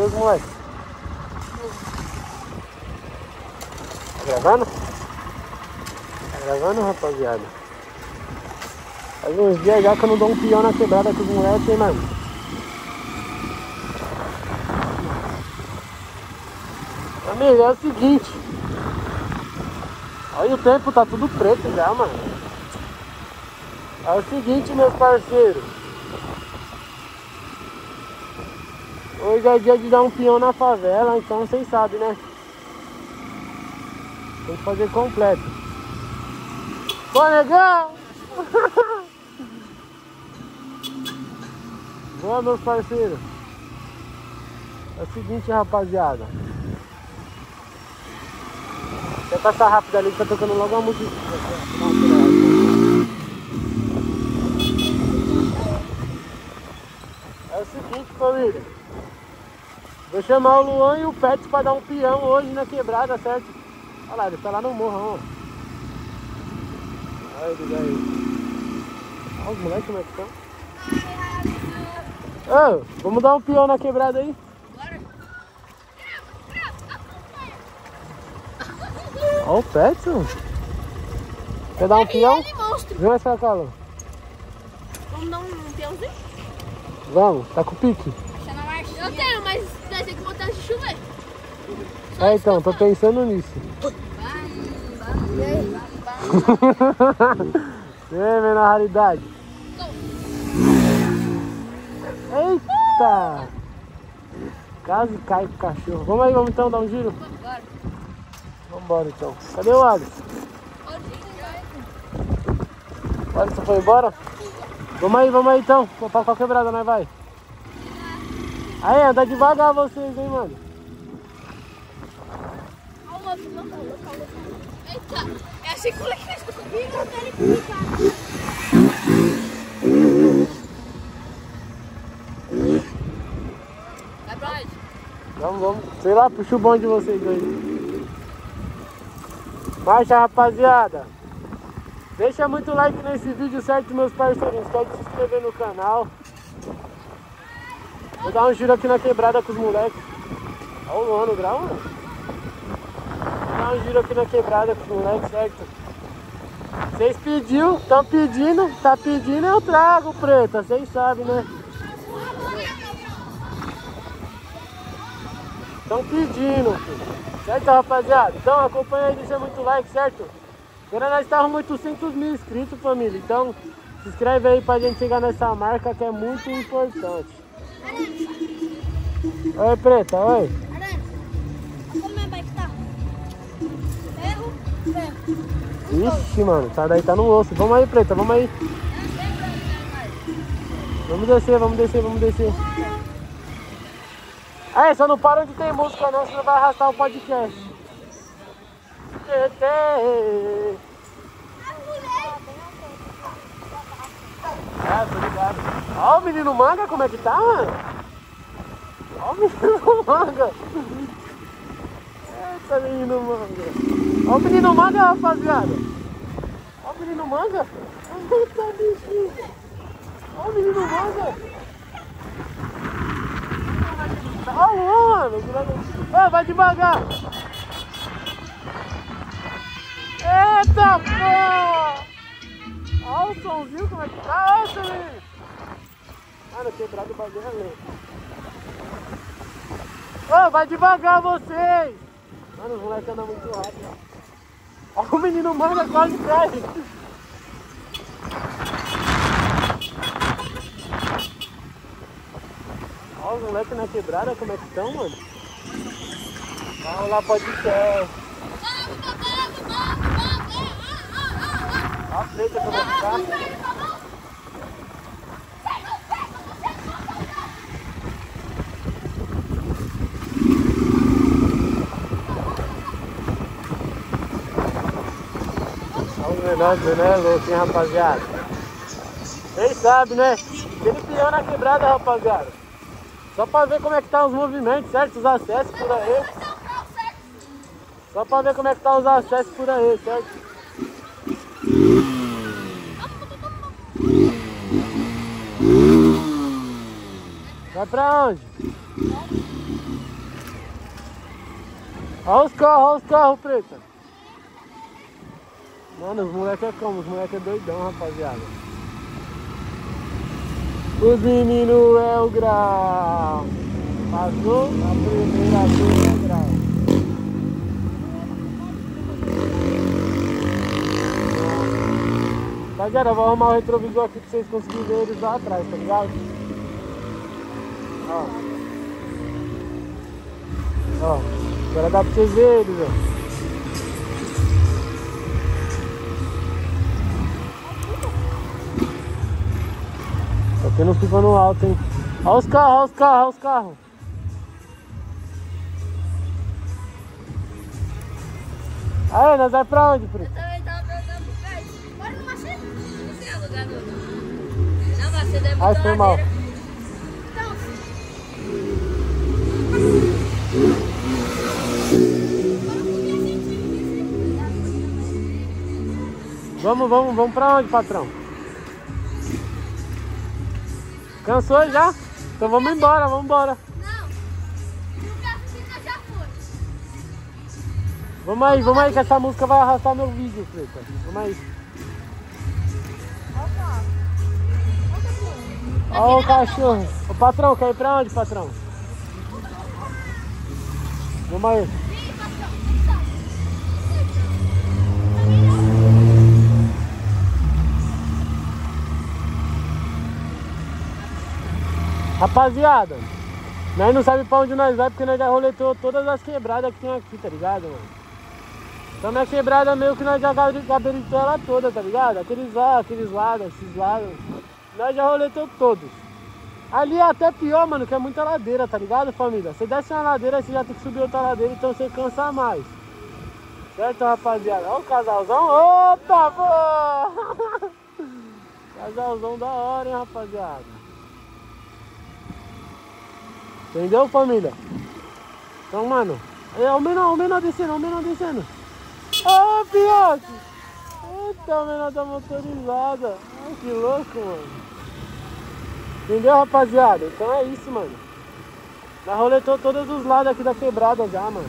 gostoso, moleque. Tá gravando? Tá gravando, rapaziada? Faz uns dias já que eu não dou um pião na quebrada com os moleques, hein, mano? Família, é o seguinte. Olha o tempo, tá tudo preto já, mano. É o seguinte, meus parceiros. Hoje é dia de dar um pião na favela, então vocês sabem, né? Tem que fazer completo. Pô, negão! Boa, meus parceiros. É o seguinte, rapaziada. Quer passar rápido ali, que tá tocando logo a música. É o seguinte, família. Vou chamar o Luan e o Pet pra dar um pião hoje na quebrada, certo? Olha lá, ele tá lá no morrão. Olha ele aí. Olha os moleques como é que estão. Vamos dar um pião na quebrada aí? Bora. Olha o Pet, mano. Quer dar um pião? Vem essa cala. Vamos dar um piãozinho? Vamos, tá com pique. Eu tenho, mas vai ter que botar antes de chover. É, então, tô pensando nisso. E aí, menor raridade? Eita! Quase cai com o cachorro. Vamos aí, vamos então dar um giro? Vambora. Vambora então. Cadê o Alisson? O Alisson foi embora? Vamos aí então. Pra qual quebrada nós vai? Aí, anda devagar vocês, hein, mano. Olha o outro, não, olha o outro. Eita, é a segunda que nós conseguimos botar ele comigo. Vai pra onde? Vamos. Sei lá, puxa o bonde de vocês dois. Marcha, rapaziada. Deixa muito like nesse vídeo, certo, meus parceiros? Pode se inscrever no canal. Vou dar um giro aqui na quebrada com os moleques. Olha o Luan no grau, mano. Vou dar um giro aqui na quebrada com os moleques, certo? Vocês pediu, estão pedindo, tá pedindo, eu trago, preta. Vocês sabem, né? Estão pedindo, filho. Certo, rapaziada? Então acompanha aí, deixa muito like, certo? Agora nós estamos com 800 mil inscritos, família. Então se inscreve aí pra gente chegar nessa marca que é muito importante. Oi, preta, oi. Como minha bike tá? Ferro, ferro. Ixi, mano, sai daí, tá no osso. Vamos aí, preta, vamos aí. Vamos descer, vamos descer, vamos descer. Aí, só não para onde tem música não, senão vai arrastar o podcast. Ah, tô ligado. Ó o menino manga como é que tá, mano. Olha o menino manga. Eita, menino manga. Olha o menino manga, rapaziada. Olha o menino manga. Eita, bichinho. Olha o menino manga. Olha o mano. Vai devagar. Eita, pô. Olha o somzinho como é que tá. Olha, menino. Cara, quebrado o bagulho ali. Oh, vai devagar vocês! Mano, os moleques andam muito rápido. Olha o menino manga quase cai! Olha os moleques na quebrada, como é que estão, mano? Vai rolar podcast. Olha a preta como é que tá. Nossa, né, louco, hein, rapaziada? Vocês sabem, né? Aquele pião na quebrada, rapaziada. Só pra ver como é que tá os movimentos, certo? Os acessos por aí. Só pra ver como é que tá os acessos por aí, certo? Vai pra onde? Olha os carros, preta. Mano, os moleques é como? Os moleques é doidão, rapaziada. Os meninos é o grau. Passou a primeira vez é o grau. Rapaziada, eu vou arrumar o retrovisor aqui pra vocês conseguirem ver eles lá atrás, tá ligado? Ó. Ó. Agora dá pra vocês verem, ó. Só que não fica no alto, hein. Olha os carros, olha os carros, olha os carros. Aí, nós vai pra onde, Pri? Eu também tava perguntando pro cara. Bora no Macedo. Não sei o lugar do... Não, Macedo é muito ladeira. Ai, foi mal. Então... Vamos pra onde, patrão? Cansou já? Então vamos embora, vamos embora. Não, no café já foi. Vamos aí, que essa música vai arrastar meu vídeo, preta. Vamos aí. Olha o cachorro. Ô, patrão, quer ir pra onde, patrão? Vamos aí. Rapaziada, nós não sabemos pra onde nós vai porque nós já roletou todas as quebradas que tem aqui, tá ligado, mano? Então na quebrada meio que nós já gabaritou ela toda, tá ligado? Aqueles lados, esses lados, nós já roletou todos. Ali é até pior, mano, que é muita ladeira, tá ligado, família? Você desce uma ladeira, você já tem que subir outra ladeira, então você cansa mais. Certo, rapaziada? Olha o casalzão, opa, pô! Casalzão da hora, hein, rapaziada? Entendeu, família? Então, mano, é o menor descendo, o menor descendo. Ô, Pioque! Eita, o menor tá motorizada. Ai, que louco, mano. Entendeu, rapaziada? Então é isso, mano. Nós roletou todos os lados aqui da quebrada já, mano.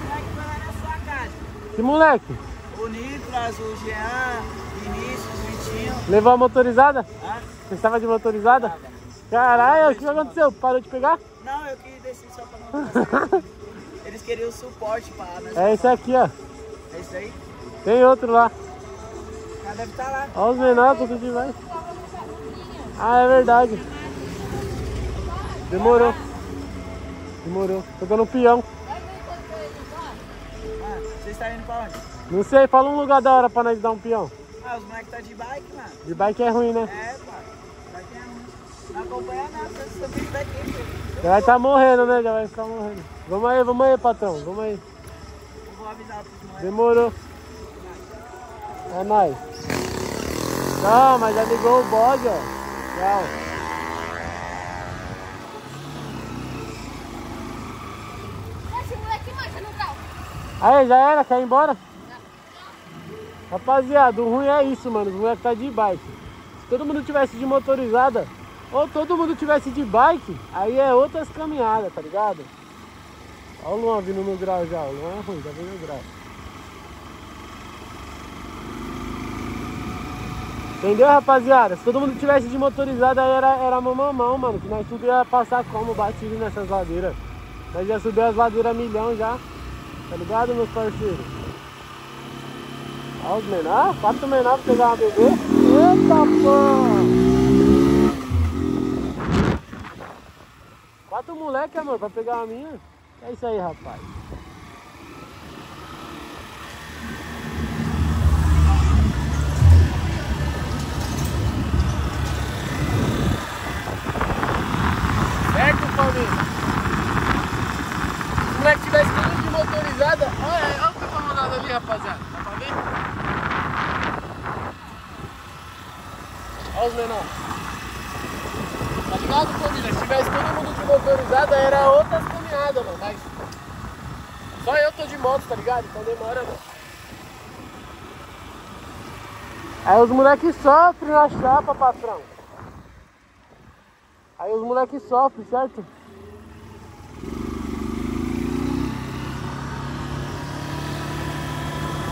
Moleque, vai lá na sua casa. Que moleque? O Nicolas, o Jean, Vinícius. Levou a motorizada? Ah. Você estava de motorizada? Ah, caralho, o que aconteceu? Parou de pegar? Não, eu que desci só pra motorizada. Eles queriam o suporte pra lá. É esse aqui, ó. É esse aí? Tem outro lá. Ah, deve estar lá. Olha os menores, tudo de mais. Ah, é verdade. Demorou. Demorou. Tô dando um peão. Ah, vocês estão indo pra onde? Não sei, fala um lugar da hora pra nós dar um peão. Ah, os moleques tá de bike, mano. De bike é ruim, né? É, pai. Bike é ruim. Não acompanha nada, você também vai ter. Já vai tá morrendo, né? Já vai ficar morrendo. Vamos aí, patrão. Vamos aí. Eu vou avisar pros moleques. Demorou. É nóis. Não, mas já ligou o bode, ó. Tchau. Esse moleque mancha no grau. Aí, já era? Quer ir embora? Rapaziada, o ruim é isso, mano. Os moleques tá de bike. Se todo mundo tivesse de motorizada, ou todo mundo tivesse de bike, aí é outras caminhadas, tá ligado? Olha o Luan vindo no grau já. O Luan é ruim, já vindo no grau. Entendeu, rapaziada? Se todo mundo tivesse de motorizada, aí era mamão, mano. Que nós tudo ia passar como batido nessas ladeiras. Nós ia subir as ladeiras milhão já. Tá ligado, meus parceiros? Olha os menores, 4 menores pra pegar uma bebê. Eita, pô! 4 moleques, mano, pra pegar uma minha. É isso aí, rapaz. Certo, família? Se o moleque tivesse tudo de motorizada, olha o que tá rolando ali, rapaziada. Dá pra ver? Olha os menores. Tá ligado, família? Se tivesse todo mundo de motorizada, era outras caminhadas, mano. Mas só eu tô de moto, tá ligado? Então demora, mano. Aí os moleques sofrem na chapa, patrão. Aí os moleques sofrem, certo?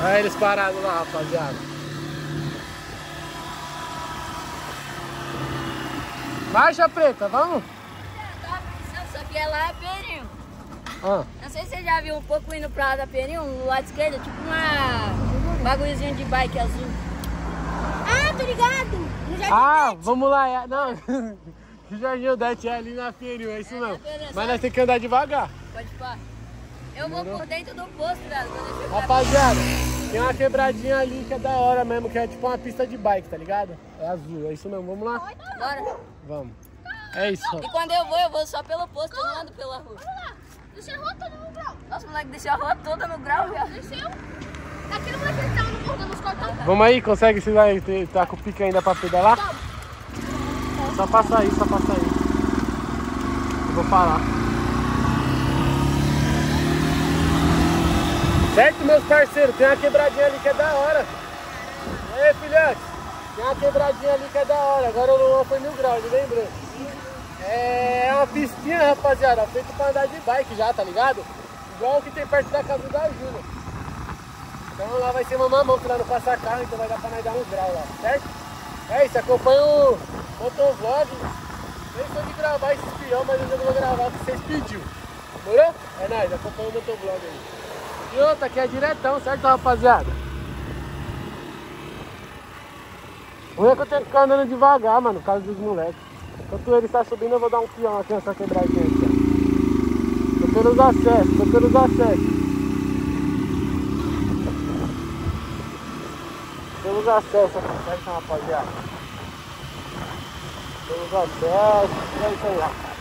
Olha eles parados lá, rapaziada. Marcha preta, vamos? Eu tava pensando, só que ela é Perim. Ah. Não sei se você já viu um pouco indo pra lá da Perim, no lado esquerdo, tipo um bagulhozinho de bike azul. Ah, tô ligado! No Jardim Odete. Vamos lá, é... não. O Jardim Odete é ali na Perim, é isso é, não. Perim, mas nós temos que andar devagar. Pode pá. Eu vou por dentro do posto, velho. Rapaziada, tem uma quebradinha ali que é da hora mesmo, que é tipo uma pista de bike, tá ligado? É azul, é isso mesmo. Vamos lá? Bora. Vamos. É isso. E quando eu vou só pelo posto, eu não ando pela rua. Olha lá, deixei a rua toda no grau. Nossa, moleque, deixei a rua toda no grau, velho. Deixou. Daquele moleque que tava no portão dos cortões. Vamos aí, consegue se lá, tá com o pique ainda pra pedalar? Tá. Só passa aí, só passa aí. Eu vou parar. Certo, meus parceiros? Tem uma quebradinha ali que é da hora. E aí, filhote? Tem uma quebradinha ali que é da hora. Agora o Luan foi mil graus, lembrou? É uma pistinha, rapaziada, feita pra andar de bike já, tá ligado? Igual o que tem perto da casa da Júlia. Então lá vai ser uma mamão, que lá não passa carro, então vai dar pra nós dar uns graus lá, certo? É isso, acompanha o motovlog. Deixa de gravar esse espião, mas eu não vou gravar o que vocês pediram. Morou? É nóis, acompanha o motovlog aí. E outra que é diretão, certo, rapaziada? O que eu tenho que ficar andando devagar, mano, por causa dos moleques. Enquanto ele está subindo, eu vou dar um peão aqui nessa quebradinha aqui, ó. Tô pelos acessos, tô pelos acessos. Pelos acessos, certo, rapaziada? Pelos acessos, é isso aí, rapaz.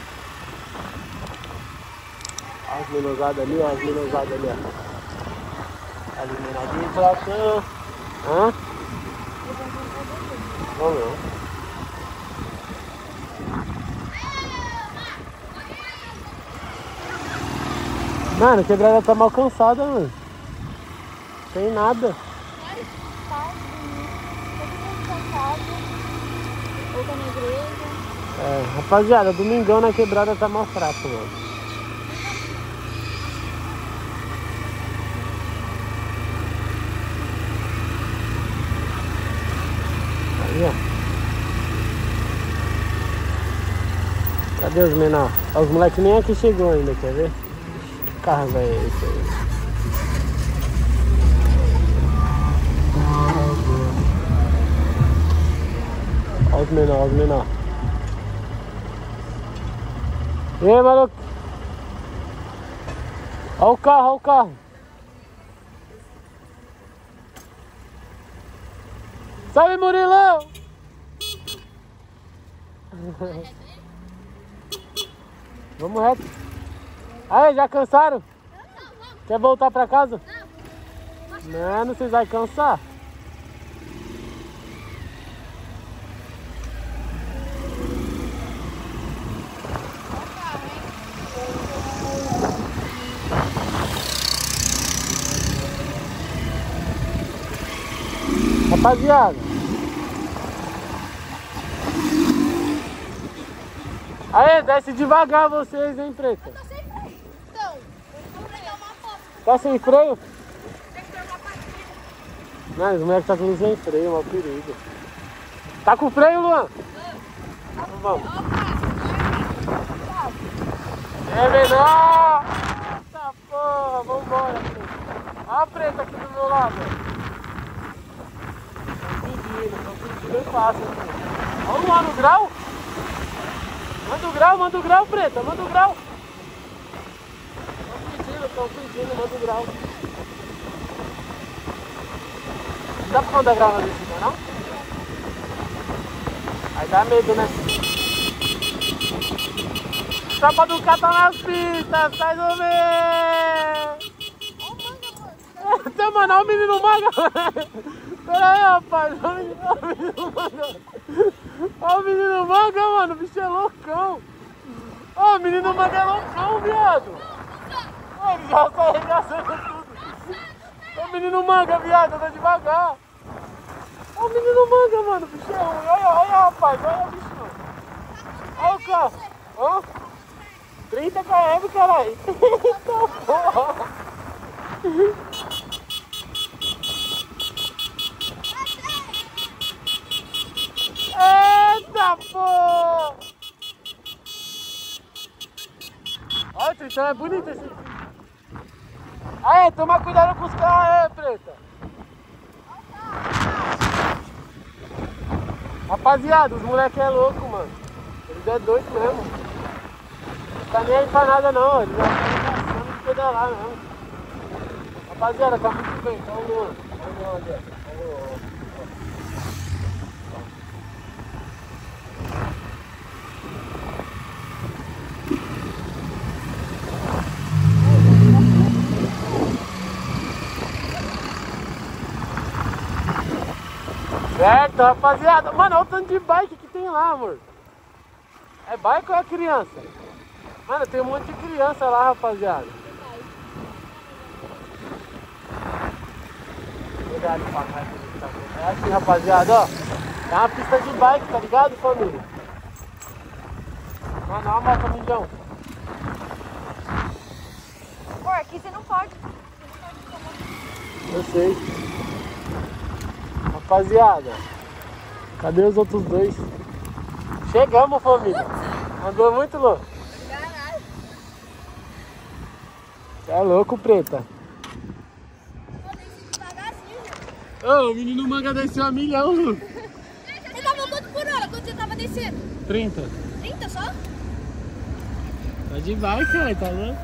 As menusadas ali, ó, as menusadas ali, ó. Eliminadinho, platão. Hã? Vamos lá. Mano, a quebrada tá mal cansada, mano. Tem nada. É, rapaziada, domingão na quebrada tá mal fraco, mano. Cadê os menores? Os moleques nem aqui chegou ainda, quer ver? Que carro vai é esse aí? Olha os menores, olha os menores. E aí, maluco? Olha o carro, olha o carro. Salve, Murilão! Vamos reto. Aí, já cansaram? Não. Quer voltar pra casa? Não. Mano, vocês vão cansar. Rapaziada, aí, desce devagar vocês, hein, preta? Eu tô sem freio. Então, vou pegar uma foto. Tá sem freio? Tem que pegar uma partida. Não, os moleques tá tudo sem freio, mal perigo. Tá com freio, Luan? Então vamos. É menor! Nossa porra, vambora, preta. Olha a preta aqui do meu lado. Estão pedindo, eu faço. Olha o Luan no grau. Manda o grau, preta, manda o grau. Estão pedindo, manda o grau. Não dá pra mandar grau lá de cima, não? Aí dá medo, né? Tropa do K tá nas pistas, sai do meio. Então, mano, olha o menino maga. Pera aí, rapaz, olha o menino manga, mano, o bicho é loucão. Ó, o menino manga é loucão, viado. Ele já tá arregaçando tudo. Ô, menino manga, viado, anda devagar. Ô, O menino manga, mano, bicho. Olha, rapaz, olha, bicho. Olha o carro. Ó. 30 km, caralho. Eita porra. Eita porra. Olha, o tritão é bonito esse. Aí, toma cuidado com os carros, aí, preta. Rapaziada, os moleques é louco, mano. Eles é doido mesmo. Não tá nem aí pra nada não, eles não estão de pedalar não. Rapaziada, tá muito bem, tá um louco. Olha o André, olha o André. Certo, rapaziada. Mano, olha o tanto de bike que tem lá, amor. É bike ou é criança? Mano, tem um monte de criança lá, rapaziada. Cuidado pra cá. É assim, rapaziada, ó. É uma pista de bike, tá ligado, família? Mano, olha a moto, amigão. Pô, aqui você não pode. Eu sei. Rapaziada, cadê os outros dois? Chegamos, família. Andou muito louco. Caralho. É louco, preta. Oh, o menino manga desceu a milhão. Você tava quanto por hora quando você tava descendo? 30. 30 só? Tá de bike, velho, tá louco?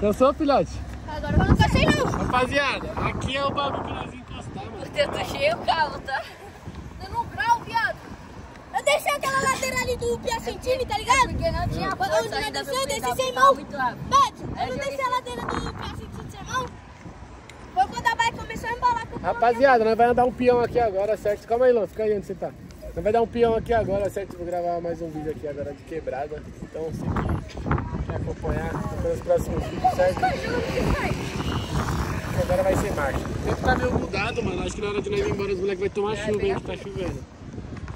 Cansou, filhote? Agora eu não cansei não. Rapaziada, aqui é o bagulho que nós tenta cheio o carro, tá? Dando um grau, viado. Eu deixei aquela lateral ali do Pia Centini, tá ligado? Porque não tinha onde nós desceu, eu desci sem mão. Bate, eu não deixei a lateral do Pia Centini sem mão. Foi quando a bike começou a embalar com o carro. Rapaziada, nós vamos dar um peão aqui agora, certo? Calma aí, Lô, fica aí onde você tá. Nós vamos dar um peão aqui agora, certo? Vou gravar mais um vídeo aqui agora de quebrada. Então, se quer acompanhar, nos próximos vídeos, certo? Agora vai ser marcha. O tempo tá meio mudado, mano. Acho que na hora de nós ir embora os moleques vão tomar chuva, hein? Que tá chovendo.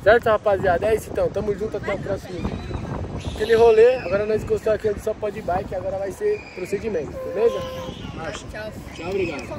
Certo, rapaziada? É isso então. Tamo junto até o próximo vídeo. Aquele rolê, agora nós encostamos aqui onde só pode bike. Agora vai ser procedimento, beleza? Marcha. Tchau, obrigado.